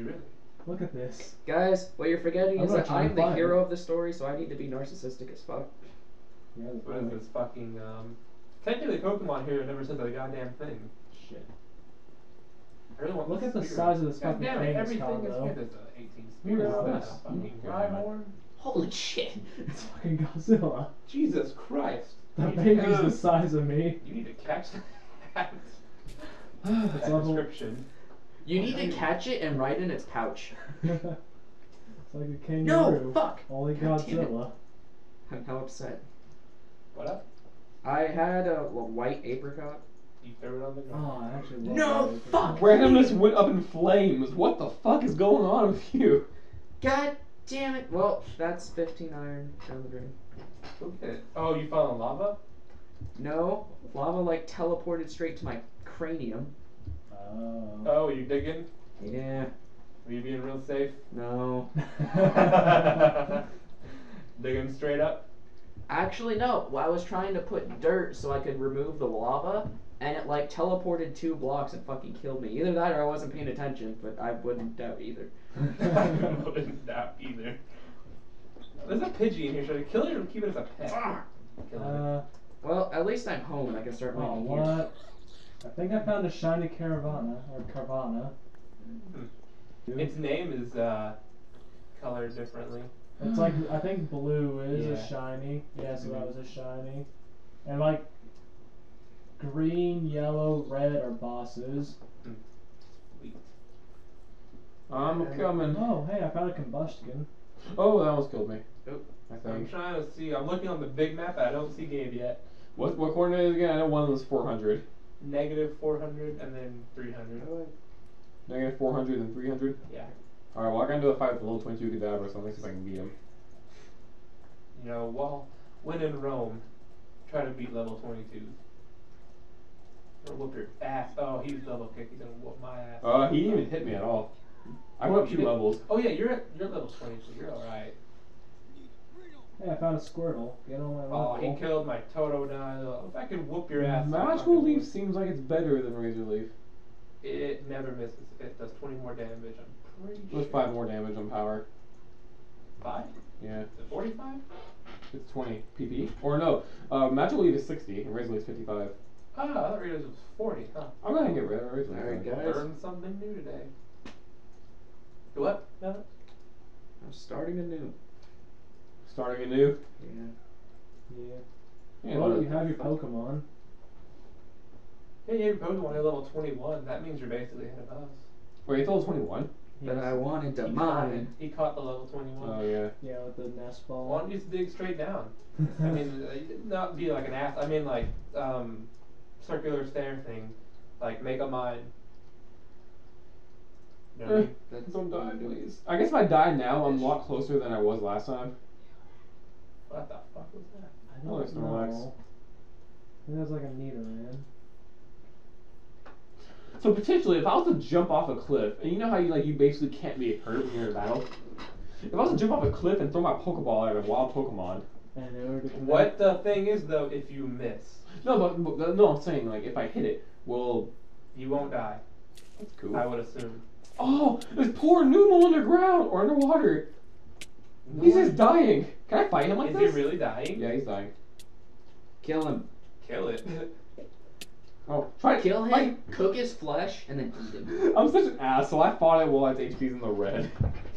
you really? Look at this. Guys, what you're forgetting is that I'm the hero of the story, so I need to be narcissistic as fuck. Yeah, what is this fucking, Technically, Pokemon hero never says a goddamn thing. Shit. Look at the size of this fucking thing. Everything is good. There's 18 spears. Holy shit! It's fucking Godzilla. Jesus Christ! That baby's the size of me. You need to catch that. That's a description. You need to catch it and ride in its pouch. It's like a kangaroo. No, fuck! Only Godzilla. I'm how upset. What up? I had a white apricot. You threw it on the ground. Oh, I actually love No, fuck! Randomness went up in flames. What the fuck is going on with you? God damn it. Well, that's 15 iron down the drain. Okay. Oh, you fell in lava? No. Lava, like, teleported straight to my cranium. Oh. Oh, you digging? Yeah. Are you being real safe? No. Digging straight up? Actually, no. Well, I was trying to put dirt so I could remove the lava. And it, like, teleported 2 blocks and fucking killed me. Either that or I wasn't paying attention, but I wouldn't doubt either. I wouldn't doubt either. There's a Pidgey in here. Should I kill it or keep it as a pet? Well, at least I'm home and I can start mining here. I think I found a shiny Caravana, or Carvana. Mm-hmm. Its name is, colored differently. It's like, I think blue is a shiny. Yeah, so that was a shiny. And, like, green, yellow, red are bosses. Sweet. I'm coming. Oh, hey, I found a Combustion. Oh, that almost killed me. Oh, I'm trying to see. I'm looking on the big map, but I don't see Gabe yet. What coordinate is it again? I know one of them is 400. Negative 400 and then 300. Negative 400 and 300? Yeah. Alright, well, I gotta do a fight with the little 22 Kadabra or something, see if I can beat him. You know, well, when in Rome, try to beat level 22. Or whoop your ass. Oh, he's level kick. He's gonna whoop my ass. Oh, he didn't even hit me at all. I went up 2 levels. Oh yeah, you're level 20, so you're alright. Yeah, I found a Squirtle. Get on my level. Oh, he killed my Totodile. If I could whoop your ass. Magical Leaf seems like it's better than Razor Leaf. It never misses. It does 20 more damage. I'm pretty sure. There's 5 more damage on power. 5? Yeah. Is it 45? It's 20 PP. Or no, Magical Leaf is 60 and Razor Leaf is 55. Oh, I thought Razor Leaf was 40, huh? I'm gonna get rid of Razor Leaf. Alright, guys. Learn something new today. What? No. I'm starting anew. Starting anew? Yeah. Yeah. Well, you have your Pokemon. Yeah, you have your Pokemon at level 21. That means you're basically ahead of us. Wait, it's level 21? Yes. But I wanted to mine. He caught the level 21. Oh, yeah. Yeah, with the Nest Ball. Why don't you just dig straight down? I mean, not be like an ass. I mean, like, circular stair thing. Like, make a mine. No, don't die, please. I guess if I die now, I'm a lot closer than I was last time. What the fuck was that? I know there's no Alex. I think that was like a needle, man. So potentially, if I was to jump off a cliff, and you know how you like you basically can't be hurt when you're in a battle. If I was to jump off a cliff and throw my Pokeball at a wild Pokemon. What the thing is though, if you miss. No, but no, I'm saying like if I hit it, well, you won't die. That's cool. I would assume. Oh, there's poor Noodle underground or underwater. No. He's just dying. Can I fight him like this? Is he really dying? Yeah, he's dying. Kill him. Kill it. Oh, try to kill him. Fight. Cook his flesh and then eat him. I'm such an asshole. I fought it while its HP's in the red.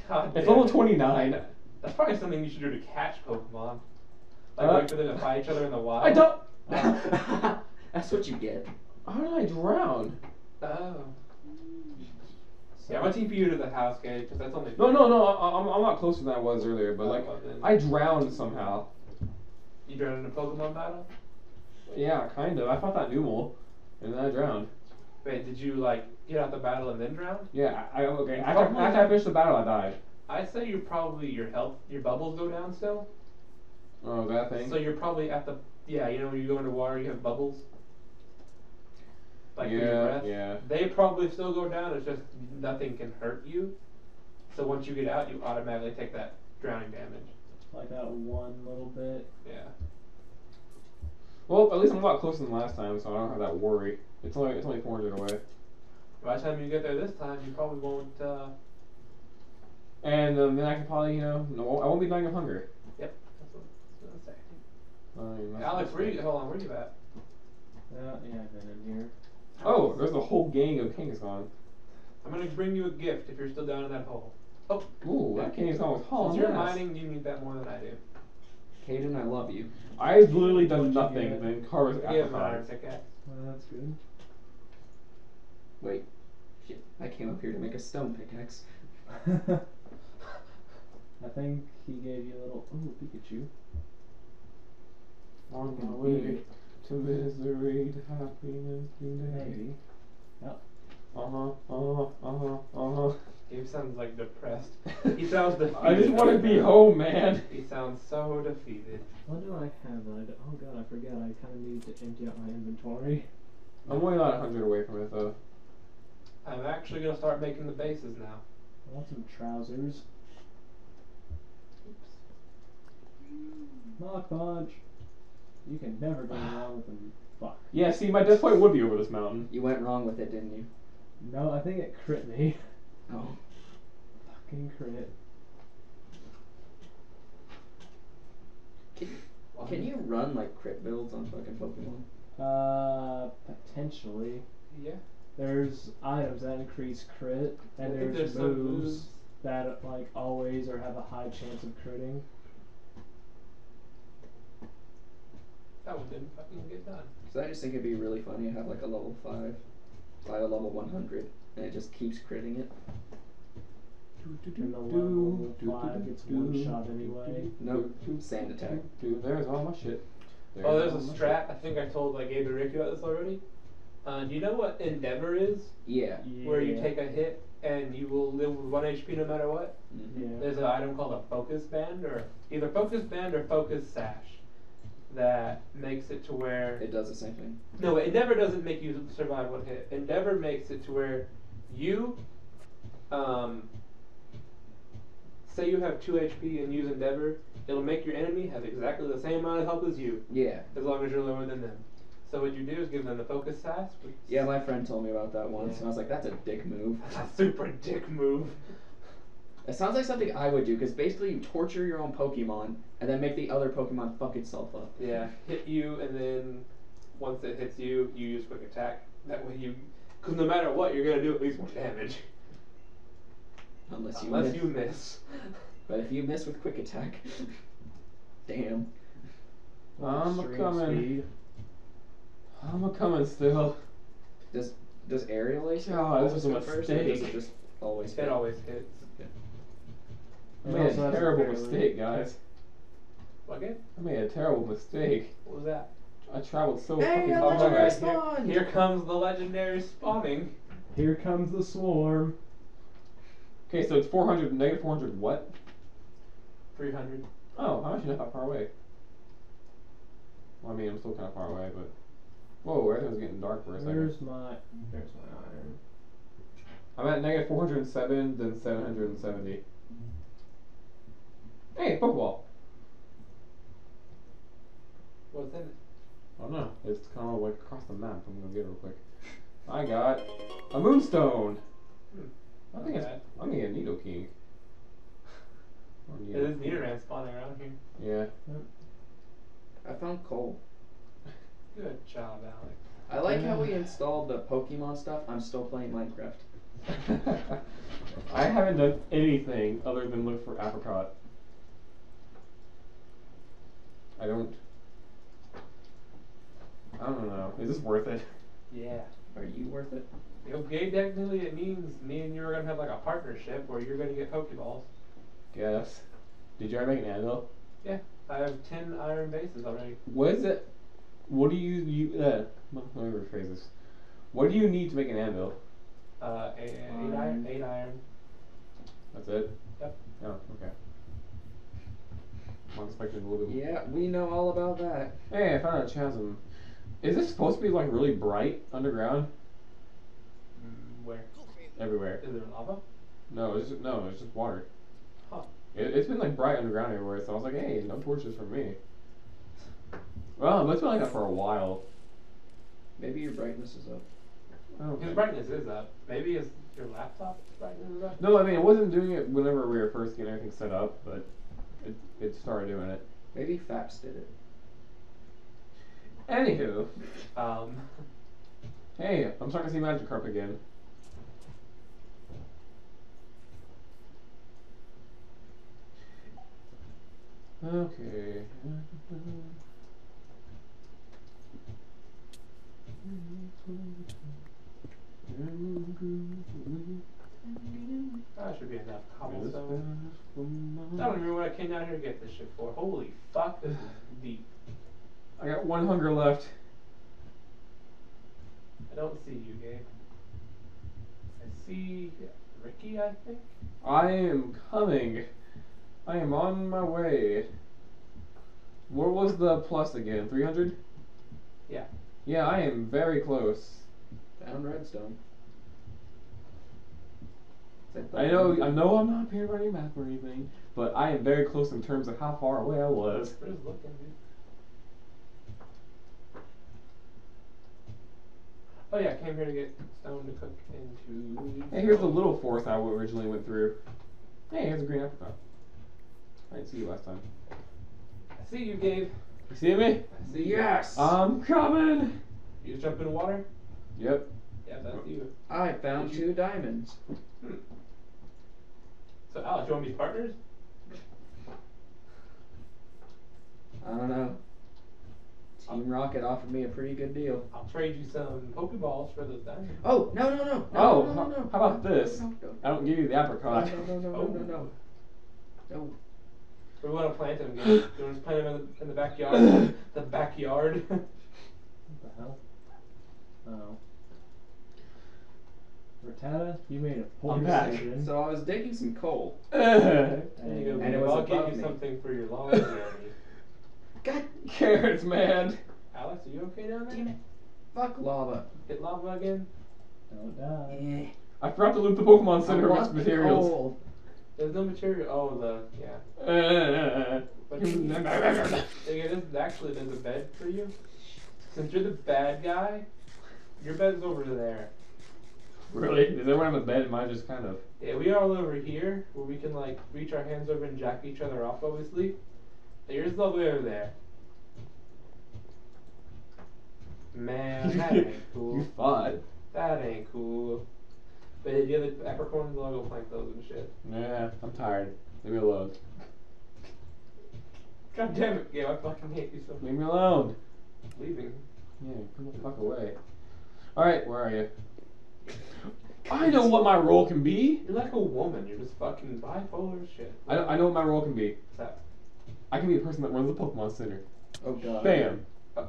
God damn. It's level 29. That's probably something you should do to catch Pokemon. Like wait for them to fight each other in the wild. I don't. That's what you get. How did I drown? Oh. Yeah, I'm gonna TP you to the house, Gabe, because that's only... No, I'm a lot closer than I was earlier, but, like, I drowned somehow. You drowned in a Pokemon battle? Yeah, kind of. I fought that Numel, and then I drowned. Wait, did you, like, get out the battle and then drown? Yeah, okay. After I finished the battle, I died. I say you probably, your health, your bubbles go down still. Oh, that thing? So you're probably at the... Yeah, you know, when you go into water, you have bubbles. Like your breath. Yeah. They probably still go down, it's just nothing can hurt you. So once you get out, you automatically take that drowning damage. Like that one little bit. Yeah. Well, at least I'm a lot closer than last time, so I don't have that worry. It's only 400 away. By the time you get there this time, you probably won't And then I can probably, you know, I won't be dying of hunger. Yep. That's what I was saying. Alex, hold on, where are you at? Yeah, I've been in here. Oh, there's a whole gang of Kangaskhan. I'm going to bring you a gift if you're still down in that hole. Oh. Ooh, that Kangaskhan was hauling ass. Since you're mining, you need that more than I do. Kaden, I love you. I've literally done nothing and then Carver's after pickaxe. Well, that's good. Wait. Shit, I came up here to make a stone pickaxe. I think he gave you a little... Ooh, Pikachu. On my way to misery, to happiness, to happy. Yep. Gabe sounds like depressed. He sounds defeated. I just want to be home, man. He sounds so defeated. What do I have? Oh god, I forgot. I kind of need to empty out my inventory. I'm only not 100 away from it, though. I'm actually going to start making the bases now. I want some trousers. Oops. Mock Punch. You can never go wrong with them. Fuck. Yeah, see, my death point would be over this mountain. You went wrong with it, didn't you? No, I think it crit me. Oh. Fucking crit. Can you run, like, crit builds on fucking Pokemon? Potentially. Yeah. There's items that increase crit, and there's moves that, like, always or have a high chance of critting. That one didn't fucking get done. So I just think it'd be really funny to have, like, a level 5 by a level 100, and it just keeps critting it. And the level 5 gets one shot anyway. No, sand attack. There's all my shit. Oh, there's a strat. I think I told, like, Gabe and Ricky about this already. Do you know what Endeavor is? Yeah. Where you take a hit and you will live with 1 HP no matter what? Mm-hmm. Yeah. There's an item called a focus band, or either focus band or focus sash, that makes it to where... It does the same thing. No, Endeavor doesn't make you survive 1 hit. Endeavor makes it to where you... say you have 2 HP and use Endeavor, it'll make your enemy have exactly the same amount of health as you. Yeah. As long as you're lower than them. So what you do is give them the focus sash. Yeah, my friend told me about that once, and I was like, that's a dick move. That's a super dick move. It sounds like something I would do, because basically you torture your own Pokemon, and then make the other Pokemon fuck itself up. Yeah, hit you, and then once it hits you, you use Quick Attack. That way you... Because no matter what, you're going to do at least 1 damage. Unless you miss. But if you miss with Quick Attack... Damn. I'm coming. I'm a-coming still. Does Aerial Ace? Oh, this was a mistake. Does it just always hit? It always hits. Yeah. I made a terrible mistake, guys. What again? I made a terrible mistake. What was that? I traveled so fucking far. Right. Here comes the legendary spawning. Here comes the swarm. Okay, so it's -400 what? 300. Oh, how much you know how far away? Well, I mean, I'm still kind of far away, but... Whoa, I think it was getting dark for a second. There's my iron. I'm at -407, then 770. Hey, Pokeball! What's in it? I don't know. It's kind of like across the map. I'm gonna get it real quick. I got a Moonstone! Hmm. I think it's... I'm gonna get a Nidoking. It is Nidoran spawning around here. Yeah. I found coal. Good job, Alex. I like how we installed the Pokemon stuff. I'm still playing Minecraft. I haven't done anything other than look for apricot. I don't know. Is this worth it? Yeah. Are you worth it? Okay, technically it means me and you are going to have like a partnership where you're going to get Pokeballs. Guess. Did you already make an anvil? Yeah. I have 10 iron bases already. What is it? What do you let me rephrase this. What do you need to make an anvil? 8 iron. 8 iron. That's it? Yep. Oh, okay. I'm expecting a little bit. Yeah, we know all about that. Hey, I found a chasm. Is this supposed to be like really bright underground? Where? Everywhere. Is there lava? No, it's just water. Huh. It's been like bright underground everywhere, so I was like, hey, no torches for me. Well, it's been like that for a while. Maybe your brightness is up. His brightness is up. Maybe his Your laptop? No, I mean, it wasn't doing it whenever we were first getting everything set up, but it started doing it. Maybe Faps did it. Anywho, hey, I'm starting to see Magikarp again. Okay. That should be enough cobblestone. I don't remember what I came down here to get this shit for. Holy fuck, this is deep. I got one hunger left. I don't see you, Gabe. I see Ricky, I think. I am coming. I am on my way. What was the plus again? 300? Yeah. Yeah, I am very close. Down redstone. I know I'm not paired by any map or anything, but I am very close in terms of how far away I was. We're just looking, dude. Oh yeah, I came here to get stone to cook into... Hey, here's the little forest I originally went through. Hey, here's a green apricot. I didn't see you last time. I see you, Gabe. You see me? I see you. Yes! I'm coming! You just jump in the water? Yep. Yeah, that's you. I found two diamonds. Hmm. So, Alex, you want to be partners? I don't know. Team Rocket offered me a pretty good deal. I'll trade you some Pokeballs for those diamonds. Oh, no. Oh, no. How about this? No. I don't give you the apricot. No. We want to plant them. You want to just plant them in the backyard? The backyard? What the hell? Oh. Rattata, you made a poor decision. So I was digging some coal. And it was above me. Something for your long journey. God, carrots, man. Alex, are you okay down there? Damn it. Fuck lava. Hit lava again? Don't die. I forgot to loot the Pokemon Center with materials. Coal. There's no material. Oh, yeah. Actually, there's a bed for you. Since you're the bad guy, your bed's over there. Really? Does everyone have a bed? Mine just kind of. Yeah, we are all over here where we can like reach our hands over and jack each other off while we sleep. Yours is all the way over there. Man, that ain't cool. You fought. That ain't cool. But the other apricorns, I'll go flank those and shit. Yeah, I'm tired. Leave me alone. God damn it, Gabe, I fucking hate you so much. Leave me alone. I'm leaving. Yeah, come the fuck away. Alright, where are you? I know what my role can be. You're like a woman, you're just fucking bipolar shit. I know what my role can be. What's that? I can be a person that runs the Pokemon Center. Oh god. Bam. I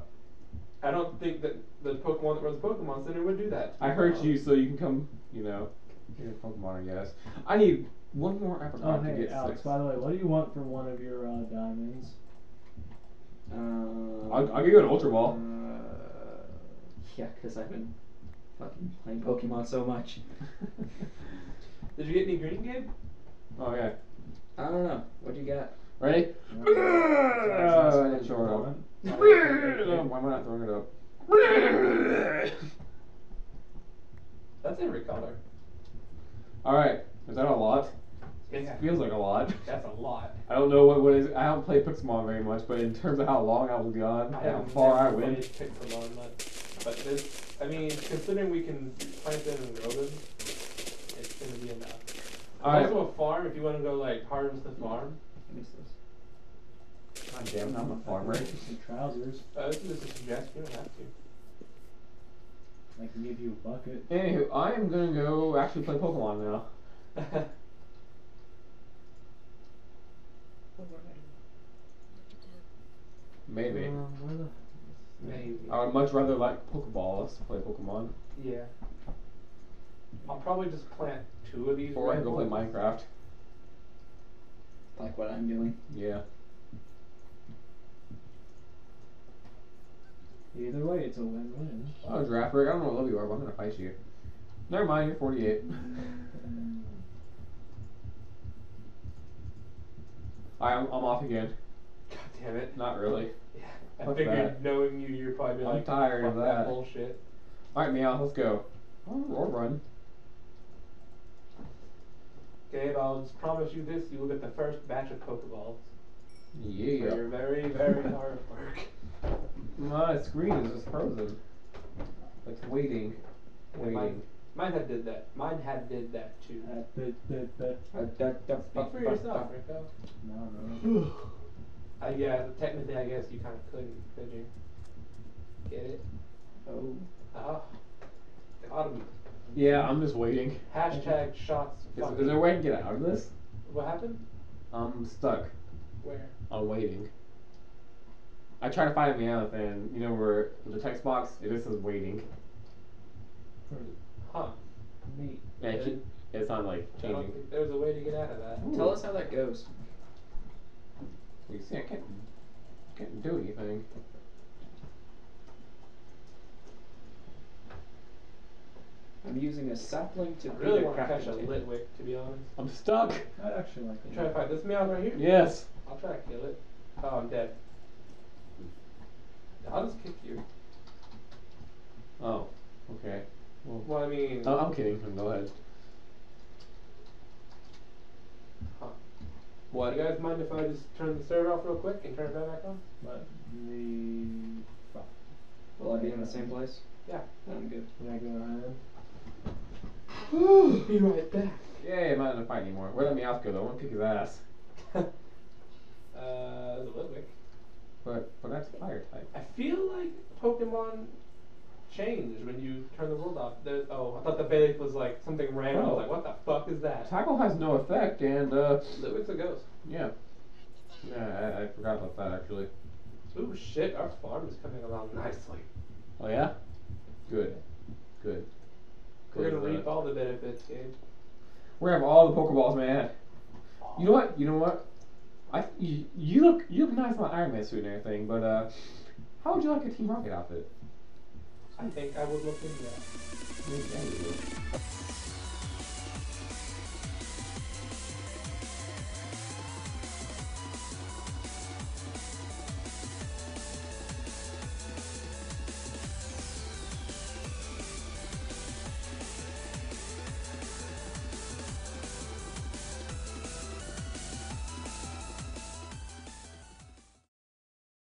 don't think that the Pokemon that runs the Pokemon Center would do that. I heard you, so you can come, you know, get a Pokemon, I guess. I need one more apricot to get Alex, 6. By the way, what do you want for one of your diamonds? I'll give you an Ultra Ball. Yeah, because I've been fucking playing Pokemon so much. Did you get any green, Gabe? Oh, yeah. I don't know. What do you got? Ready? I didn't throw it up. Why am I not throwing it up? That's every color. Alright, is that a lot? Yeah. It feels like a lot. That's a lot. I don't know what is. I haven't played Pixelmon very much, but in terms of how long I was gone, how far I went. Pixelmon much. But this, I mean, considering we can plant them and grow them, it's going to be enough. Alright. Also a farm, if you want to go like harvest the farm. God damn, I'm a farmer. Trousers. This is just a suggestion. You don't have to. I can give you a bucket. Anywho, I am gonna go actually play Pokemon now. Maybe. Maybe. I would much rather like Pokeballs to play Pokemon. Yeah. I'll probably just plant two of these. Or I can go play Minecraft. Like what I'm doing. Yeah. Either way, it's a win-win. Oh, Giraffe Rick, I don't know what level you are, but I'm gonna fight you. Never mind, you're 48. Alright, I'm off again. God damn it. Not really. Yeah. I figured knowing you, you're probably like, I'm tired of that bullshit. Alright, Meow, let's go. Or run. Gabe, I'll promise you this, you will get the first batch of Pokeballs. Yeah. For your very, very hard work. My screen is just frozen. It's waiting. Waiting. Mine had did that. Mine had did that too. Speak for yourself, Rico. No. Yeah, technically I guess you kind of could you? Get it? Oh. Oh. Autumn. Yeah, I'm just waiting. Hashtag shots. Is there a way to get out of this? What happened? I'm stuck. Where? I'm waiting. I try to find Meowth and you know where the text box, it just says waiting. Huh. Neat. Yeah, it's not like changing. There's a way to get out of that. Ooh. Tell us how that goes. You see, I can't do anything. I'm using a sapling to really want to catch a Litwick, to be honest. I'm stuck. I'd actually like to try to fight this Meowth right here. Yes. I'll try to kill it. Oh, I'm dead. I'll just kick you. Oh. Okay. Well, I mean... Oh, I'm kidding. Go ahead. Huh. What? You guys mind if I just turn the server off real quick and turn it back on? What? Will I be in the same place? Yeah. I'm good. Can I go around? Woo! Be right back. Yeah, I'm not in a fight anymore. Where did Meowth go, though? I want to kick his ass. The Litwick. But that's Fire-type. I feel like Pokemon... change when you turn the world off. There's, oh, I thought the Bailiff was like something random. I was like, what the fuck is that? Tackle has no effect, and Litwick's a ghost. Yeah. Yeah, I forgot about that actually. Ooh, shit, our farm is coming along nicely. Oh, yeah? Good. Good. We're gonna reap all the benefits, Gabe. We're gonna have all the Pokeballs, man. Oh. You know what? You look nice in the Iron Man suit and everything, but how would you like a Team Rocket outfit? I think I would look into that.